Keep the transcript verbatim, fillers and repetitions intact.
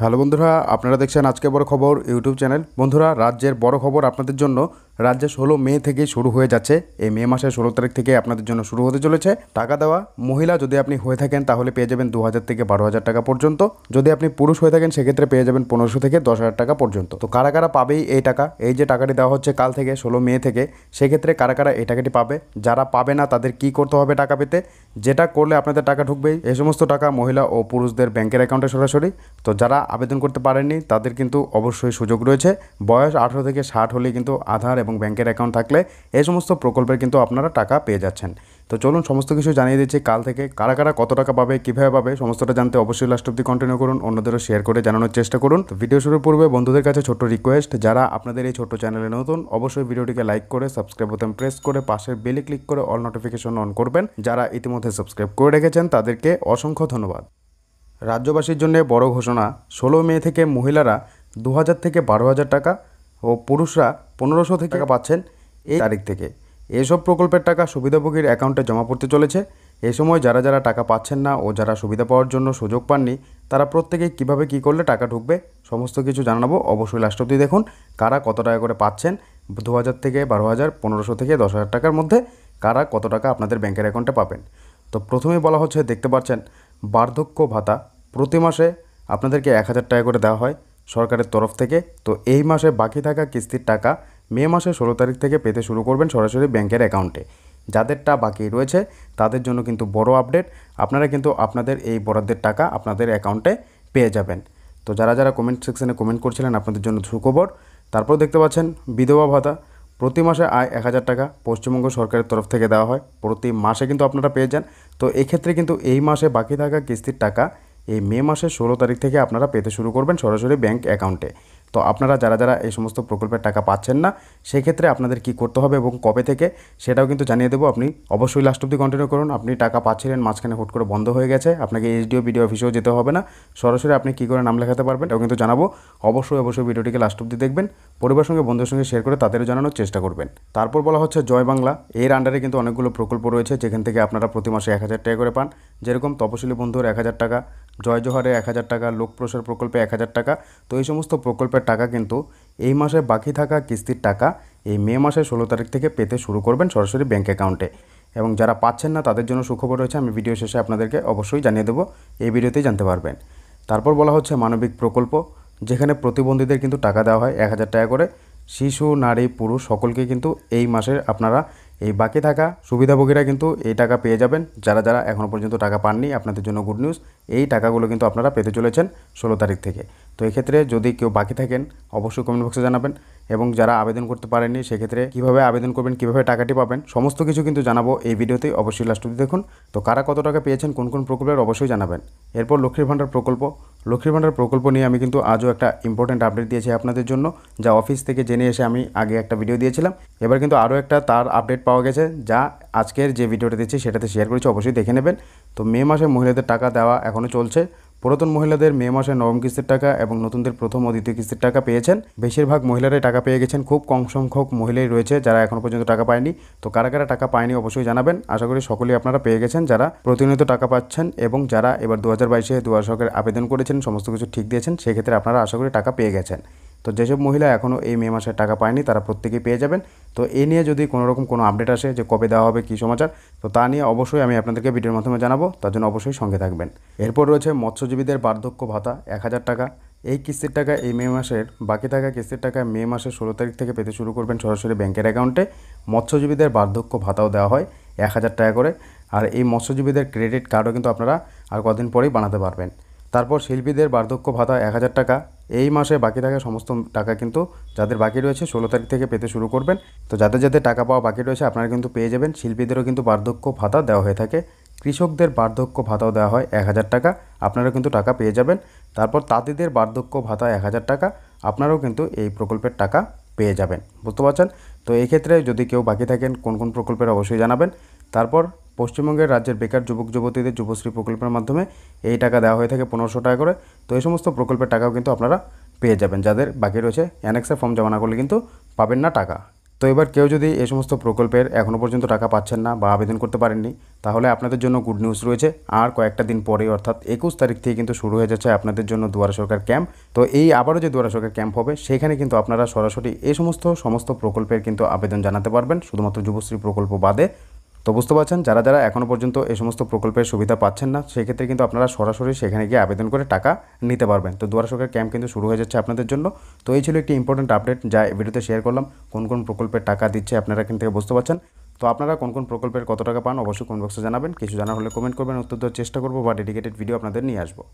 Hello বন্ধুরা আপনারা দেখছেন আজকের বড় খবর ইউটিউব চ্যানেল। বন্ধুরা রাজ্যের বড় খবর আপনাদের জন্য রাজ্যে ষোলো মে থেকে শুরু হয়ে যাচ্ছে। এই মে মাসের ষোলো তারিখ থেকে আপনাদের জন্য শুরু হতে চলেছে টাকা দেওয়া। মহিলা যদি আপনি হয়ে থাকেন তাহলে পেয়ে যাবেন দু হাজার থেকে বারো হাজার টাকা পর্যন্ত। যদি আপনি পুরুষ হয়ে থাকেন সেক্ষেত্রে পেয়ে যাবেন পনেরোশো থেকে দশ হাজার টাকা পর্যন্ত। তো কারা কারা পাবেই এই টাকা, এই যে টাকাটি দেওয়া হচ্ছে কাল থেকে ষোলো মে থেকে, সেক্ষেত্রে কারা কারা এই টাকাটি পাবে, যারা পাবে না তাদের কি করতে হবে টাকা পেতে, যেটা করলে আপনাদের টাকা ঢুকবেই। এই সমস্ত টাকা মহিলা ও পুরুষদের ব্যাংকের অ্যাকাউন্টে সরাসরি। তো যারা আবেদন করতে পারেননি তাদের কিন্তু অবশ্যই সুযোগ রয়েছে। বয়স আঠারো থেকে ষাট হলে কিন্তু আধার এবং ব্যাংকের অ্যাকাউন্ট থাকলে এই সমস্ত প্রকল্পের কিন্তু আপনারা টাকা পেয়ে যাচ্ছেন। তো চলুন সমস্ত কিছু জানিয়ে দিচ্ছি কাল থেকে কারা কারা কত টাকা পাবে, কীভাবে পাবে, সমস্তটা জানতে অবশ্যই লাস্ট অব্দি কন্টিনিউ করুন, অন্যদেরও শেয়ার করে জানানোর চেষ্টা করুন। তো ভিডিও শুরু পূর্বে বন্ধুদের কাছে ছোট্ট রিকোয়েস্ট, যারা আপনাদের এই ছোট্ট চ্যানেলে নতুন অবশ্যই ভিডিওটিকে লাইক করে সাবস্ক্রাইব বাটন প্রেস করে পাশের বেলে ক্লিক করে অল নোটিফিকেশন অন করবেন। যারা ইতিমধ্যে সাবস্ক্রাইব করে রেখেছেন তাদেরকে অসংখ্য ধন্যবাদ। রাজ্যবাসীর জন্য বড় ঘোষণা, ষোলো মে থেকে মহিলারা দু হাজার থেকে বারো হাজার টাকা ও পুরুষরা পনেরোশো থেকে টাকা পাচ্ছেন এই তারিখ থেকে। এসব প্রকল্পের টাকা সুবিধাভোগীর অ্যাকাউন্টে জমা পড়তে চলেছে। এ সময় যারা যারা টাকা পাচ্ছেন না ও যারা সুবিধা পাওয়ার জন্য সুযোগ পাননি তারা প্রত্যেকে কিভাবে কি করলে টাকা ঢুকবে সমস্ত কিছু জানাবো। অবশ্যই লাস্ট অব্দি দেখুন কারা কত টাকা করে পাচ্ছেন দু হাজার থেকে বারো হাজার, পনেরোশো থেকে দশ হাজার টাকার মধ্যে কারা কত টাকা আপনাদের ব্যাংকের অ্যাকাউন্টে পাবেন। তো প্রথমেই বলা হচ্ছে, দেখতে পাচ্ছেন বার্ধক্য ভাতা প্রতি মাসে আপনাদেরকে এক হাজার টাকা করে দেওয়া হয় সরকারের তরফ থেকে। তো এই মাসে বাকি থাকা কিস্তির টাকা মে মাসের ষোলো তারিখ থেকে পেতে শুরু করবেন সরাসরি ব্যাংকের অ্যাকাউন্টে। যাদেরটা বাকি রয়েছে তাদের জন্য কিন্তু বড় আপডেট, আপনারা কিন্তু আপনাদের এই বরাদ্দের টাকা আপনাদের অ্যাকাউন্টে পেয়ে যাবেন। তো যারা যারা কমেন্ট সেকশানে কমেন্ট করছিলেন আপনাদের জন্য সুখবর। তারপর দেখতে পাচ্ছেন বিধবা ভাতা, প্রতি মাসে আয় এক হাজার টাকা পশ্চিমবঙ্গ সরকারের তরফ থেকে দেওয়া হয়, প্রতি মাসে কিন্তু আপনারা পেয়ে যান। তো এক্ষেত্রে কিন্তু এই মাসে বাকি থাকা কিস্তির টাকা এই মে মাসের ষোলো তারিখ থেকে আপনারা পেতে শুরু করবেন সরাসরি ব্যাংক অ্যাকাউন্টে। তো আপনারা যারা যারা এই সমস্ত প্রকল্পের টাকা পাচ্ছেন না সেক্ষেত্রে আপনাদের কি করতে হবে এবং কবে থেকে সেটাও কিন্তু জানিয়ে দেবো। আপনি অবশ্যই লাস্ট অব্দি কন্টিনিউ করুন। আপনি টাকা পাচ্ছিলেন মাঝখানে হুট করে বন্ধ হয়ে গেছে, আপনাকে এসডিও বিডিও অফিসেও যেতে হবে না, সরাসরি আপনি কী করে নাম লেখাতে পারবেন এটাও কিন্তু জানাবো। অবশ্যই অবশ্যই ভিডিওটিকে লাস্ট অব্দি দেখবেন, পরিবারের সঙ্গে বন্ধুর সঙ্গে শেয়ার করে তাদেরও জানানোর চেষ্টা করবেন। তারপর বলা হচ্ছে জয় বাংলা, এর আন্ডারে কিন্তু অনেকগুলো প্রকল্প রয়েছে যেখান থেকে আপনারা প্রতি মাসে এক হাজার টাকা করে পান। যেরকম তপশিলি বন্ধুর এক হাজার টাকা, জয় জোহারে এক হাজার টাকা, লোকপ্রসার প্রকল্পে এক হাজার টাকা। তো এই সমস্ত প্রকল্পের টাকা কিন্তু এই মাসে বাকি থাকা কিস্তির টাকা এই মে মাসের ষোলো তারিখ থেকে পেতে শুরু করবেন সরাসরি ব্যাঙ্ক অ্যাকাউন্টে। এবং যারা পাচ্ছেন না তাদের জন্য সুখবর রয়েছে, আমি ভিডিও শেষে আপনাদেরকে অবশ্যই জানিয়ে দেবো, এই ভিডিওতেই জানতে পারবেন। তারপর বলা হচ্ছে মানবিক প্রকল্প, যেখানে প্রতিবন্ধীদের কিন্তু টাকা দেওয়া হয় এক হাজার টাকা করে। শিশু, নারী, পুরুষ সকলকে কিন্তু এই মাসের আপনারা এই বাকি থাকা সুবিধাভোগীরা কিন্তু এই টাকা পেয়ে যাবেন। যারা যারা এখনও পর্যন্ত টাকা পাননি আপনাদের জন্য গুড নিউজ, এই টাকাগুলো কিন্তু আপনারা পেতে চলেছেন ষোলো তারিখ থেকে। তো এক্ষেত্রে যদি কেউ বাকি থাকেন অবশ্যই কমেন্ট বক্সে জানাবেন, এবং যারা আবেদন করতে পারেননি সেক্ষেত্রে কীভাবে আবেদন করবেন, কীভাবে টাকাটি পাবেন সমস্ত কিছু কিন্তু জানাবো এই ভিডিওতেই। অবশ্যই লাস্ট অব্দি দেখুন। তো কারা কত টাকা পেয়েছেন, কোন কোন প্রকল্পের অবশ্যই জানাবেন। এরপর লক্ষ্মীর ভাণ্ডার প্রকল্প, লক্ষ্মীর ভাণ্ডার প্রকল্প নিয়ে আমি কিন্তু আজও একটা ইম্পর্টেন্ট আপডেট দিয়েছি আপনাদের জন্য, যা অফিস থেকে জেনে এসে আমি আগে একটা ভিডিও দিয়েছিলাম, এবার কিন্তু আরও একটা তার আপডেট পাওয়া গেছে, যা আজকের যে ভিডিওটা দিচ্ছি সেটাতে শেয়ার করেছি, অবশ্যই দেখে নেবেন। তো মে মাসে মহিলাদের টাকা দেওয়া এখনও চলছে। পুরাতন মহিলাদের মে মাসে নবম কিস্তির টাকা এবং নতুনদের প্রথম ও দ্বিতীয় কিস্তির টাকা পেয়েছেন। বেশিরভাগ মহিলারাই টাকা পেয়ে গেছেন, খুব কম সংখ্যক মহিলাই রয়েছে যারা এখনও পর্যন্ত টাকা পায়নি। তো কারা কারা টাকা পায়নি অবশ্যই জানাবেন। আশা করি সকলেই আপনারা পেয়ে গেছেন যারা প্রতিনিয়ত টাকা পাচ্ছেন, এবং যারা এবার দু হাজার বাইশে দুয়ার সরকার আবেদন করেছেন সমস্ত কিছু ঠিক দিয়েছেন সেক্ষেত্রে আপনারা আশা করি টাকা পেয়ে গেছেন। তো যেসব মহিলা এখনও এই মে মাসে টাকা পায়নি তারা প্রত্যেকেই পেয়ে যাবেন। তো এ নিয়ে যদি কোনোরকম কোনো আপডেট আসে যে কবে দেওয়া হবে, কী সমাচার, তো তা নিয়ে অবশ্যই আমি আপনাদেরকে ভিডিওর মাধ্যমে জানাবো, তার জন্য অবশ্যই সঙ্গে থাকবেন। এরপর রয়েছে মৎস্যজীবীদের বার্ধক্য ভাতা এক হাজার টাকা, এই কিস্তির টাকা এই মে মাসের বাকি থাকা কিস্তির টাকা মে মাসের ষোলো তারিখ থেকে পেতে শুরু করবেন সরাসরি ব্যাংকের অ্যাকাউন্টে। মৎস্যজীবীদের বার্ধক্য ভাতাও দেওয়া হয় এক হাজার টাকা করে, আর এই মৎস্যজীবীদের ক্রেডিট কার্ডও কিন্তু আপনারা আর কদিন পরেই বানাতে পারবেন। তারপর শিল্পীদের বার্ধক্য ভাতা এক হাজার টাকা, এই মাসে বাকি থাকা সমস্ত টাকা কিন্তু যাদের বাকি রয়েছে ষোলো তারিখ থেকে পেতে শুরু করবেন। তো যাদের যাদের টাকা পাওয়া বাকি রয়েছে আপনারা কিন্তু পেয়ে যাবেন। শিল্পীদেরও কিন্তু বার্ধক্য ভাতা দেওয়া হয়ে থাকে। কৃষকদের বার্ধক্য ভাতাও দেওয়া হয় এক হাজার টাকা, আপনারা কিন্তু টাকা পেয়ে যাবেন। তারপর তাঁতিদের বার্ধক্য ভাতা এক হাজার টাকা, আপনারাও কিন্তু এই প্রকল্পের টাকা পেয়ে যাবেন। বুঝতে পারছেন? তো এক্ষেত্রে যদি কেউ বাকি থাকেন কোন কোন প্রকল্পের অবশ্যই জানাবেন। তারপর পশ্চিমবঙ্গের রাজ্যের বেকার যুবক যুবতীদের যুবশ্রী প্রকল্পের মাধ্যমে এই টাকা দেওয়া হয়ে থাকে পনেরোশো টাকা করে। তো এই সমস্ত প্রকল্পের টাকাও কিন্তু আপনারা পেয়ে যাবেন যাদের বাকি রয়েছে। অ্যানেক্সের ফর্ম জমা না করলে কিন্তু পাবেন না টাকা। তো तो এবার কেউ যদি এই সমস্ত প্রকল্পের এখনো পর্যন্ত টাকা পাচ্ছেন না বা আবেদন করতে পারেননি তাহলে আপনাদের জন্য গুড নিউজ রয়েছে। আর কয়েকটা দিন পরেই অর্থাৎ একুশ তারিখ থেকে কিন্তু শুরু হয়ে যাচ্ছে আপনাদের জন্য দুয়ারে সরকার ক্যাম্প। তো এই আবারও যে দুয়ারে সরকার ক্যাম্প হবে সেখানে কিন্তু আপনারা সরাসরি এই সমস্ত সমস্ত প্রকল্পের কিন্তু আবেদন জানাতে পারবেন শুধুমাত্র যুবশ্রী প্রকল্প বাদে। তো বুঝতে পারছেন যারা যারা এখনো পর্যন্ত এই সমস্ত প্রকল্পের সুবিধা পাচ্ছেন না সেক্ষেত্রে কিন্তু আপনারা সরাসরি সেখানে গিয়ে আবেদন করে টাকা নিতে পারবেন। তো দুয়ারে সরকার ক্যাম্প কিন্তু শুরু হয়ে যাচ্ছে আপনাদের জন্য। তো এই ছিল একটি ইম্পর্টেন্ট আপডেট যা ভিডিওতে শেয়ার করলাম। কোন কোন প্রকল্পের টাকা দিচ্ছে আপনারা এখান থেকে বুঝতে পারছেন। তো আপনারা কোন কোন প্রকল্পের কত টাকা পান অবশ্যই কমেন্ট বক্সে জানাবেন। কিছু জানা হলে কমেন্ট করবেন, উত্তর দেওয়ার চেষ্টা করবো বা ডেডিকেটেড ভিডিও আপনাদের নিয়ে আসবো।